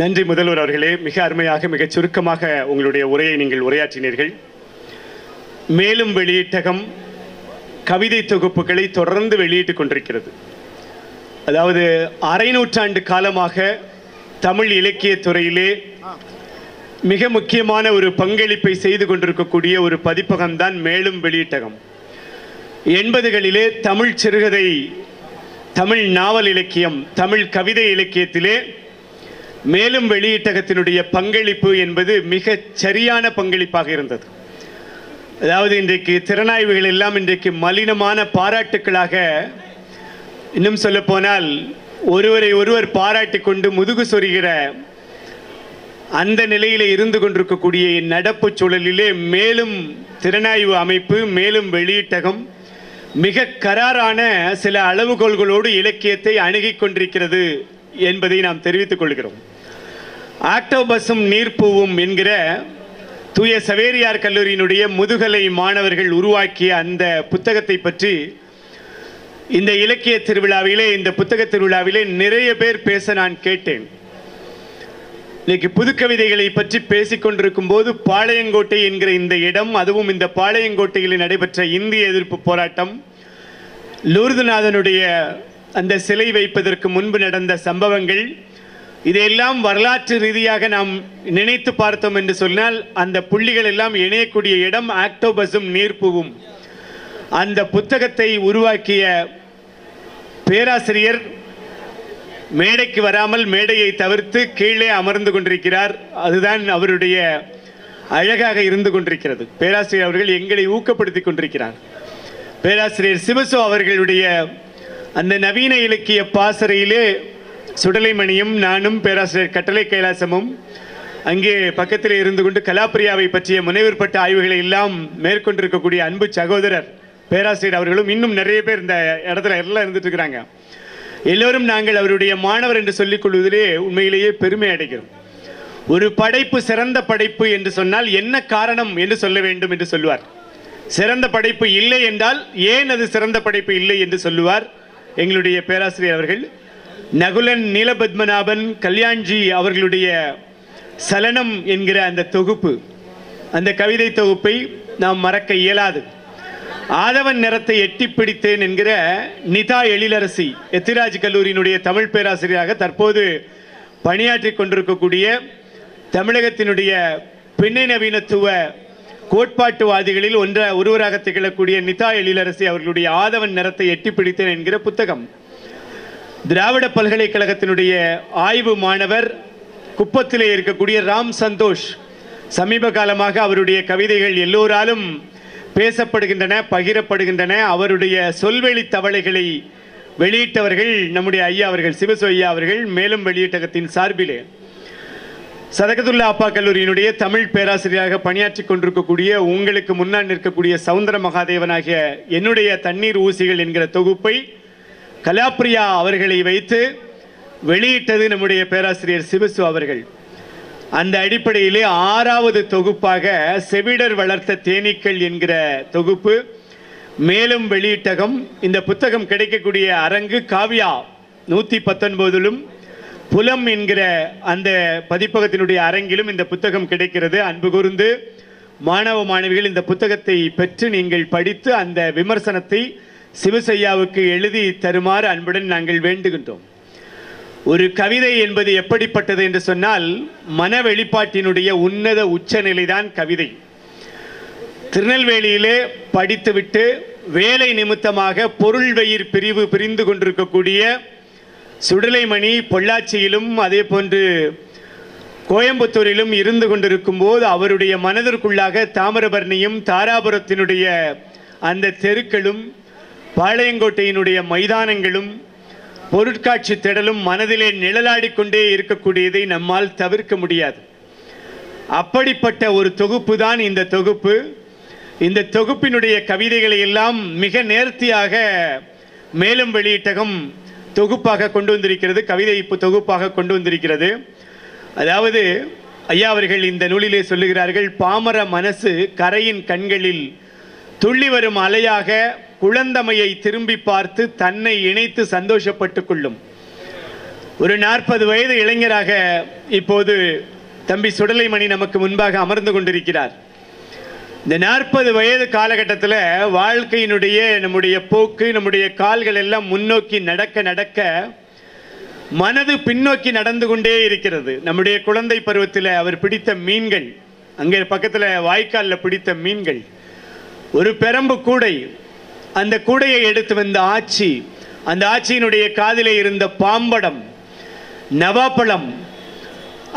நன்றி முதல்வர் அவர்களே, மிக அருமையாக மிகச் சுருக்கமாக உங்களுடைய உரையை நீங்கள் உரையாற்றினீர்கள். மேலும் வெளியீட்டகம் கவிதை தொகுப்புகளை தொடர்ந்து வெளியிட்டுக் கொண்டிருக்கிறது. அதாவது அரை நூற்றாண்டு காலமாக தமிழ் இலக்கிய துறையிலே மிக முக்கியமான ஒரு பங்களிப்பை செய்து கொண்டிருக்கக்கூடிய ஒரு பதிப்பகம்தான் மேலும் வெளியீட்டகம். 80களிலே தமிழ் சிறுகதை, தமிழ் நாவல் இலக்கியம், தமிழ் கவிதை இலக்கியத்திலே மேலும் வெளியீட்டகத்தினுடைய பங்களிப்பு என்பது மிக சரியான பங்களிப்பாக இருந்தது. அதாவது இன்றைக்கு திறனாய்வுகள் எல்லாம் இன்றைக்கு மலினமான பாராட்டுக்களாக, இன்னும் சொல்லப்போனால் ஒருவரை ஒருவர் பாராட்டி கொண்டு முதுகு சொருகிற அந்த நிலையிலே இருந்து கொண்டிருக்கக்கூடிய நடப்பு சூழலிலே மேலும் திறனாய்வு அமைப்பு, மேலும் வெளியீட்டகம் மிக கராரான சில அளவுகோல்களோடு இலக்கியத்தை அணுகி கொண்டிருக்கிறது என்பதை நாம் தெரிவித்துக் கொள்கிறோம். ஆக்டோபஸும் நீர்ப்பூவும் என்கிற தூய சவேரியார் கல்லூரியினுடைய முதுகலை மாணவர்கள் உருவாக்கிய அந்த புத்தகத்தை பற்றி இந்த இலக்கிய திருவிழாவிலே, இந்த புத்தக திருவிழாவிலே நிறைய பேர் பேச நான் கேட்டேன். இன்னைக்கு புதுக்கவிதைகளை பற்றி பேசிக்கொண்டிருக்கும் போது பாளையங்கோட்டை என்கிற இந்த இடம், அதுவும் இந்த பாளையங்கோட்டையில் நடைபெற்ற இந்திய எதிர்ப்பு போராட்டம், லூர்துநாதனுடைய அந்த சிலை வைப்பதற்கு முன்பு நடந்த சம்பவங்கள், இதையெல்லாம் வரலாற்று ரீதியாக நாம் நினைத்து பார்த்தோம் என்று சொன்னால் அந்த புள்ளிகள் எல்லாம் இணையக்கூடிய இடம் ஆக்டோபஸும் நீர்ப்பூவும். அந்த புத்தகத்தை உருவாக்கிய பேராசிரியர் மேடைக்கு வராமல் மேடையை தவிர்த்து கீழே அமர்ந்து கொண்டிருக்கிறார். அதுதான் அவருடைய அழகாக இருந்து கொண்டிருக்கிறது. பேராசிரியர் அவர்கள் எங்களை ஊக்கப்படுத்தி கொண்டிருக்கிறார். பேராசிரியர் சிவசு அவர்களுடைய அந்த நவீன இலக்கிய பாசறையிலே சுடலைமணியும் நானும் பேராசிரியர் கட்டளை கைலாசமும் அங்கே பக்கத்தில் இருந்து கொண்டு கலாப்பிரியாவை பற்றிய முனைவர்பட்ட ஆய்வுகளை எல்லாம் மேற்கொண்டிருக்கக்கூடிய அன்பு சகோதரர் பேராசிரியர் அவர்களும் இன்னும் நிறைய பேர் இந்த இடத்துல எல்லாம் இருந்துட்டு இருக்கிறாங்க. எல்லோரும் நாங்கள் அவருடைய மாணவர் என்று சொல்லிக் கொள்வதிலே உண்மையிலேயே பெருமை அடைகிறோம். ஒரு படைப்பு சிறந்த படைப்பு என்று சொன்னால் என்ன காரணம் என்று சொல்ல வேண்டும் என்று சொல்லுவார். சிறந்த படைப்பு இல்லை என்றால் ஏன் அது சிறந்த படைப்பு இல்லை என்று சொல்லுவார் எங்களுடைய பேராசிரியர் அவர்கள். நகுலன் நீலபத்மநாபன் கல்யாண்ஜி அவர்களுடைய சலனம் என்கிற அந்த தொகுப்பு, அந்த கவிதை தொகுப்பை நாம் மறக்க இயலாது. ஆதவன் நிறத்தை எட்டி பிடித்தேன் என்கிற நிதா எழிலரசி, எத்திராஜ் கல்லூரியினுடைய தமிழ் பேராசிரியராக தற்போது பணியாற்றி கொண்டிருக்கக்கூடிய தமிழகத்தினுடைய பின்னை நவீனத்துவ கோட்பாட்டுவாதிகளில் ஒருவராக திகழக்கூடிய நிதா எழிலரசி அவர்களுடைய ஆதவன் நிறத்தை எட்டி பிடித்தேன் என்கிற புத்தகம். திராவிட பல்கலைக்கழகத்தினுடைய ஆய்வு மாணவர் குப்பத்திலே இருக்கக்கூடிய ராம் சந்தோஷ் சமீப காலமாக அவருடைய கவிதைகள் எல்லோராலும் பேசப்படுகின்றன, பகிரப்படுகின்றன. அவருடைய சொல்வெளி தவளைகளை வெளியிட்டவர்கள் நம்முடைய ஐயா அவர்கள், சிவசு ஐயா அவர்கள், மேலும் வெளியீட்டகத்தின் சார்பிலே. சதகத்துல்லா அப்பா கல்லூரியினுடைய தமிழ் பேராசிரியராக பணியாற்றி கொண்டிருக்கக்கூடிய உங்களுக்கு முன்னால் நிற்கக்கூடிய சவுந்தர மகாதேவனாகிய என்னுடைய தண்ணீர் ஊசிகள் என்கிற தொகுப்பை கலாப்பிரியா அவர்களை வைத்து வெளியிட்டது நம்முடைய பேராசிரியர் சிவசு அவர்கள். அந்த அடிப்படையிலே 6வது தொகுப்பாக செவிடர் வளர்த்த தேனீக்கள் என்கிற தொகுப்பு மேலும் வெளியீட்டகம். இந்த புத்தகம் கிடைக்கக்கூடிய அரங்கு காவியா 119 புலம் என்கிற அந்த பதிப்பகத்தினுடைய அரங்கிலும் இந்த புத்தகம் கிடைக்கிறது. அன்பு கூர்ந்து மாணவ மாணவிகள் இந்த புத்தகத்தை பெற்று நீங்கள் படித்து அந்த விமர்சனத்தை சிவசையாவுக்கு எழுதி தருமாறு அன்புடன் நாங்கள் வேண்டுகின்றோம். ஒரு கவிதை என்பது எப்படிப்பட்டது என்று சொன்னால் மன வெளிப்பாட்டினுடைய உன்னத உச்சநிலைதான் கவிதை. திருநெல்வேலியிலே படித்துவிட்டு வேலை நிமித்தமாக பொருள் வயிர் பிரிவு பிரிந்து கொண்டிருக்கக்கூடிய சுடலைமணி பொள்ளாச்சியிலும் அதே போன்று கோயம்புத்தூரிலும் இருந்து கொண்டிருக்கும் போது அவருடைய மனதிற்குள்ளாக தாமிரபரணியும் தாராபுரத்தினுடைய அந்த தெருக்களும் பாளையங்கோட்டையினுடைய மைதானங்களும் பொருட்காட்சி திடலும் மனதிலே நிழலாடிக்கொண்டே இருக்கக்கூடியதை நம்மால் தவிர்க்க முடியாது. அப்படிப்பட்ட ஒரு தொகுப்பு தான் இந்த தொகுப்பு. இந்த தொகுப்பினுடைய கவிதைகளை எல்லாம் மிக நேர்த்தியாக மேலும் வெளியீட்டகம் தொகுப்பாக கொண்டு வந்திருக்கிறது, கவிதை தொகுப்பாக கொண்டு வந்திருக்கிறது. அதாவது ஐயா அவர்கள் இந்த நூலிலே சொல்லுகிறார்கள், பாமர மனசு கரையின் கண்களில் துள்ளி வரும் அலையாக குழந்தமையை திரும்பி பார்த்து தன்னை இணைத்து சந்தோஷப்பட்டு கொள்ளும். ஒரு 40 வயது இளைஞராக இப்போது தம்பி சுடலைமணி நமக்கு முன்பாக அமர்ந்து கொண்டிருக்கிறார். இந்த 40 வயது காலகட்டத்தில் வாழ்க்கையினுடைய நம்முடைய போக்கு, நம்முடைய கால்கள் எல்லாம் முன்னோக்கி நடக்க நடக்க மனது பின்னோக்கி நடந்து கொண்டே இருக்கிறது. நம்முடைய குழந்தை பருவத்தில் அவர் பிடித்த மீன்கள், அங்கே பக்கத்தில் வாய்க்காலில் பிடித்த மீன்கள், ஒரு பெரம்பு கூடை, அந்த கூடையை எடுத்து வந்த ஆச்சி, அந்த ஆச்சியினுடைய காதிலே இருந்த பாம்படம், நவாப்பழம்,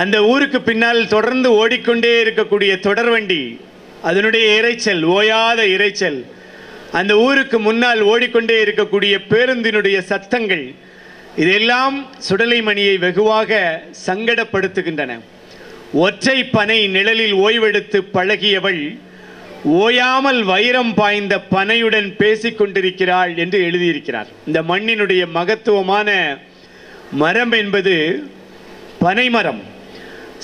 அந்த ஊருக்கு பின்னால் தொடர்ந்து ஓடிக்கொண்டே இருக்கக்கூடிய தொடர்வண்டி, அதனுடைய இறைச்சல், ஓயாத இறைச்சல், அந்த ஊருக்கு முன்னால் ஓடிக்கொண்டே இருக்கக்கூடிய பேருந்தினுடைய சத்தங்கள், இதெல்லாம் சுடலைமணியை வெகுவாக சங்கடப்படுத்துகின்றன. ஒற்றை பனை நிழலில் ஓய்வெடுத்து பழகியவள் ஓயாமல் வைரம் பாய்ந்த பனையுடன் பேசிக்கொண்டிருக்கிறாள் என்று எழுதியிருக்கிறார். இந்த மண்ணினுடைய மகத்துவமான மரம் என்பது பனைமரம்.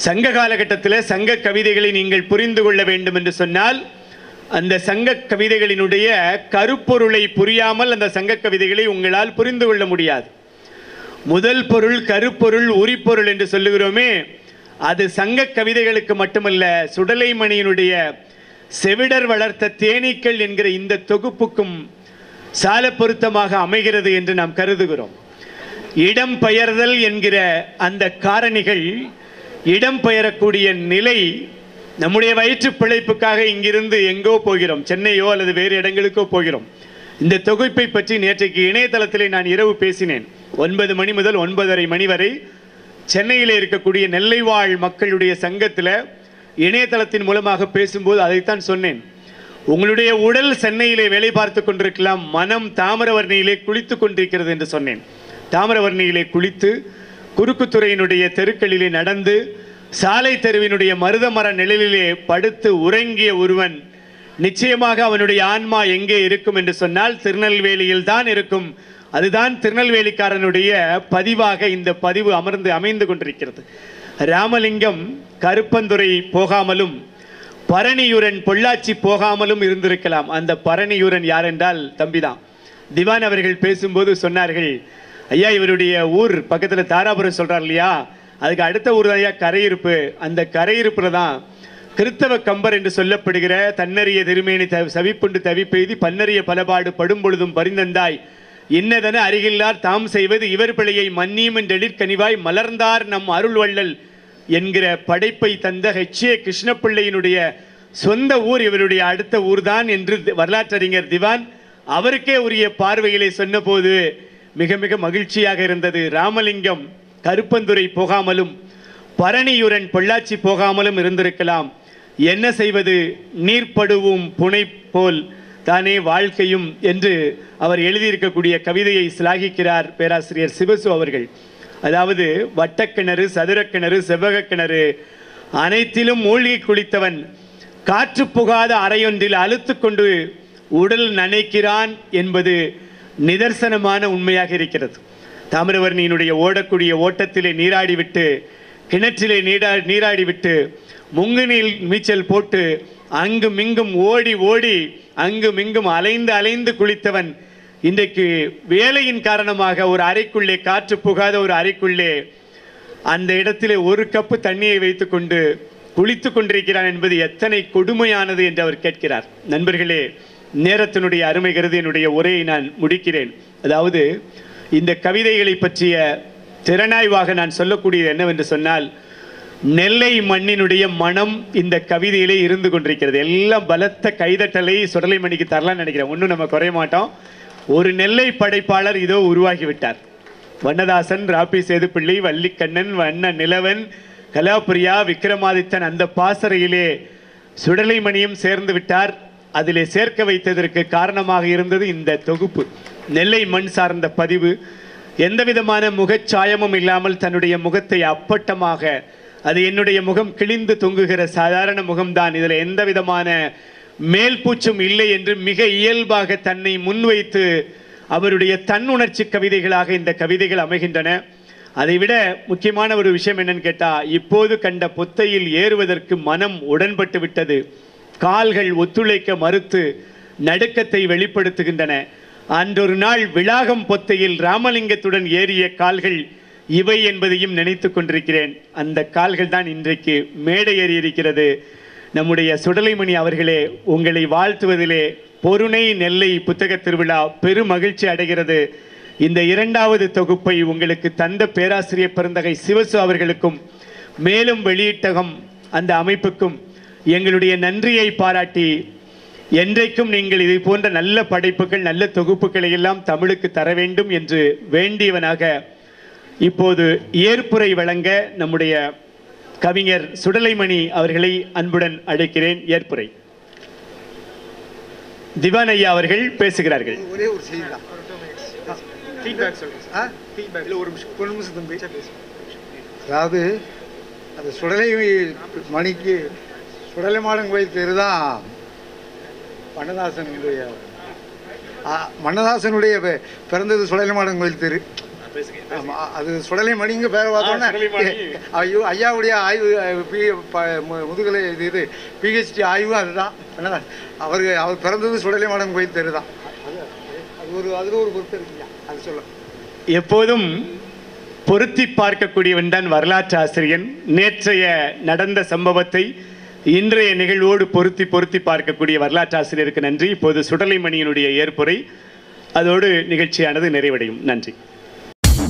சங்க காலகட்டத்தில் சங்க கவிதைகளை நீங்கள் புரிந்து கொள்ள வேண்டும் என்று சொன்னால் அந்த சங்க கவிதைகளினுடைய கருப்பொருளை புரியாமல் அந்த சங்க கவிதைகளை உங்களால் புரிந்து கொள்ள முடியாது. முதல் பொருள் கருப்பொருள் உரிப்பொருள் என்று சொல்லுகிறோமே, அது சங்க கவிதைகளுக்கு மட்டுமல்ல, சுடலைமணியினுடைய செவிடர் வளர்த்த தேனீக்கள் என்கிற இந்த தொகுப்புக்கும் சால பொருத்தமாக அமைகிறது என்று நாம் கருதுகிறோம். இடம் பெயர்தல் என்கிற அந்த காரணிகள், இடம் பெயரக்கூடிய நிலை, நம்முடைய வயிற்று பிழைப்புக்காக இங்கிருந்து எங்கோ போகிறோம், சென்னையோ அல்லது வேறு இடங்களுக்கோ போகிறோம். இந்த தொகுப்பை பற்றி நேற்றைக்கு இணையதளத்திலே நான் இரவு பேசினேன். 9 மணி முதல் 9:30 மணி வரை சென்னையில் இருக்கக்கூடிய நெல்லை வாழ் மக்களுடைய சங்கத்தில் இணையதளத்தின் மூலமாக பேசும்போது அதைத்தான் சொன்னேன். உங்களுடைய உடல் சென்னையிலே வேலை பார்த்து கொண்டிருக்கலாம், மனம் தாமிரவர்ணியிலே குளித்து கொண்டிருக்கிறது என்று சொன்னேன். தாமிரவர்ணியிலே குளித்து குறுக்குத்துறையினுடைய தெருக்களிலே நடந்து சாலை தெருவினுடைய மருதமர நிழலிலே படுத்து உறங்கிய ஒருவன் நிச்சயமாக அவனுடைய ஆன்மா எங்கே இருக்கும் என்று சொன்னால் திருநெல்வேலியில் தான் இருக்கும். அதுதான் திருநெல்வேலிக்காரனுடைய பதிவாக இந்த பதிவு அமைந்து கொண்டிருக்கிறது. ராமலிங்கம் கருப்பந்துரை போகாமலும் பரணியூரன் பொள்ளாச்சி போகாமலும் இருந்திருக்கலாம். அந்த பரணியூரன் யார் என்றால் தம்பிதான். திவான் அவர்கள் பேசும்போது சொன்னார்கள், ஐயா இவருடைய ஊர் பக்கத்தில் தாராபுரம் சொல்கிறார் இல்லையா, அதுக்கு அடுத்த ஊர் தான் ஐயா கரையிருப்பு. அந்த கரையிருப்பில் தான் கிறித்தவ கம்பர் என்று சொல்லப்படுகிற தன்னறிய திருமேனி சவிப்புண்டு தவிப்பெய்தி பன்னறிய பலபாடு படும் பொழுதும் பரிந்தந்தாய் இன்னதென அருகில்லார் தாம் செய்வது இவர் பிழையை மன்னியும் என்றெழிற்கனிவாய் மலர்ந்தார் நம் அருள் வள்ளல் என்கிற படைப்பை தந்த ஹெச்ஏ கிருஷ்ணப்பிள்ளையினுடைய சொந்த ஊர் இவருடைய அடுத்த ஊர்தான் என்று வரலாற்றறிஞர் திவான் அவருக்கே உரிய பார்வையிலே சொன்னபோது மிக மிக மகிழ்ச்சியாக இருந்தது. ராமலிங்கம் கருப்பந்துரை போகாமலும் பரணியூரன் பொள்ளாச்சி போகாமலும் இருந்திருக்கலாம். என்ன செய்வது, நீர்ப்படுவும் புனை போல் தானே வாழ்க்கையும் என்று அவர் எழுதியிருக்கக்கூடிய கவிதையை சிலாகிக்கிறார் பேராசிரியர் சிவசு அவர்கள். அதாவது வட்டக்கிணறு, சதுரக்கிணறு, செவ்வகக்கிணறு அனைத்திலும் மூழ்கி குளித்தவன் காற்று புகாத அறையொன்றில் அழுத்து கொண்டு உடல் நனைக்கிறான் என்பது நிதர்சனமான உண்மையாக இருக்கிறது. தாமிரவர்ணியினுடைய ஓடக்கூடிய ஓட்டத்திலே நீராடிவிட்டு, கிணற்றிலே நீராடிவிட்டு, முங்கு நீர் நீச்சல் போட்டு அங்கும் இங்கும் ஓடி ஓடி அங்கும் இங்கும் அலைந்து அலைந்து குளித்தவன் இன்றைக்கு வேலையின் காரணமாக ஒரு அறைக்குள்ளே, காற்று புகாத ஒரு அறைக்குள்ளே அந்த இடத்திலே ஒரு கப்பு தண்ணியை வைத்து கொண்டு குளித்து கொண்டிருக்கிறான் என்பது எத்தனை கொடுமையானது என்று அவர் கேட்கிறார். நண்பர்களே, நேரத்தினுடைய அருமை கருதி என்னுடைய உரையை நான் முடிக்கிறேன். அதாவது இந்த கவிதைகளை பற்றிய திறனாய்வாக நான் சொல்லக்கூடியது என்னவென்று சொன்னால், நெல்லை மண்ணினுடைய மனம் இந்த கவிதையிலே இருந்து கொண்டிருக்கிறது. எல்லாம் பலத்த கைதட்டலை சுடலைமணிக்கு தரலான்னு நினைக்கிறேன். ஒன்றும் நம்ம குறைய மாட்டோம். ஒரு நெல்லை படைப்பாளர் இதோ உருவாகிவிட்டார். வண்ணதாசன், ராபி சேது பிள்ளை, வல்லிக்கண்ணன், வண்ணனிலவன், கலாப்ரியா, விக்ரமாதித்தன், அந்த பாசறையிலே சுடலைமணியும் சேர்ந்து விட்டார். அதிலே சேர்க்க வைத்ததற்கு காரணமாக இருந்தது இந்த தொகுப்பு, நெல்லை மண் சார்ந்த பதிவு. எந்த விதமான முகச்சாயமும் இல்லாமல் தன்னுடைய முகத்தை அப்பட்டமாக, அது என்னுடைய முகம் கிழிந்து தொங்குகிற சாதாரண முகம்தான், இதில் எந்த விதமான மேல்பூச்சும் இல்லை என்று மிக இயல்பாக தன்னை முன்வைத்து அவருடைய தன்னுணர்ச்சி கவிதைகளாக இந்த கவிதைகள் அமைகின்றன. அதைவிட முக்கியமான ஒரு விஷயம் என்னன்னு கேட்டால், இப்போது கண்ட பொத்தையில் ஏறுவதற்கு மனம் உடன்பட்டு விட்டது. கால்கள் ஒத்துழைக்க மறுத்து நடுக்கத்தை வெளிப்படுத்துகின்றன. அன்றொரு நாள் விளாகம் பொத்தையில் ராமலிங்கத்துடன் ஏறிய கால்கள் இவை என்பதையும் நினைத்து கொண்டிருக்கிறேன். அந்த கால்கள் தான் இன்றைக்கு மேடை ஏறி இருக்கிறது. நம்முடைய சுடலைமணி அவர்களே, உங்களை வாழ்த்துவதிலே பொருணை நெல்லை புத்தக திருவிழா பெருமகிழ்ச்சி அடைகிறது. இந்த இரண்டாவது தொகுப்பை உங்களுக்கு தந்த பேராசிரியர் பெருந்தகை சிவசு அவர்களுக்கும் மேலும் வெளியீட்டகம் அந்த அமைப்புக்கும் எங்களுடைய நன்றியை பாராட்டி, என்றைக்கும் நீங்கள் இதை போன்ற நல்ல படைப்புகள் நல்ல தொகுப்புகளை எல்லாம் தமிழுக்கு தர வேண்டும் என்று வேண்டியவனாக இப்போது ஏற்புரை வழங்க நம்முடைய கவிஞர் சுடலைமணி அவர்களை அன்புடன் அழைக்கிறேன். ஏற்புரை திவான் ஐயா அவர்கள் பேசுகிறார்கள். அதாவது அந்த சுடலை மணிக்கு சுடலைமாடன் கோயில் பேர் தான் வண்ணதாசனுடைய பிறந்தது சுடலைமாடன் கோயில் தெரு. ஆமாம், அது சுடலைமணிங்க பேரை பார்த்தோன்னா ஐயோ ஐயாவுடைய ஆய்வு முதுகலை இது பிஹெச்டி ஆய்வும் அதுதான் வண்ணதாசன். அவர் பிறந்தது சுடலைமாடன் கோயில் தெரு தான். அது ஒரு பொருத்த இருக்குங்க. அது சொல்ல எப்போதும் பொருத்தி பார்க்கக்கூடியவன் தான் வரலாற்று ஆசிரியன். நேற்றைய நடந்த சம்பவத்தை இன்றைய நிகழ்வோடு பொருத்தி பார்க்கக்கூடிய வரலாற்று ஆசிரியருக்கு நன்றி. இப்போது சுடலைமணியினுடைய ஏற்புரை, அதோடு நிகழ்ச்சியானது நிறைவடையும். நன்றி.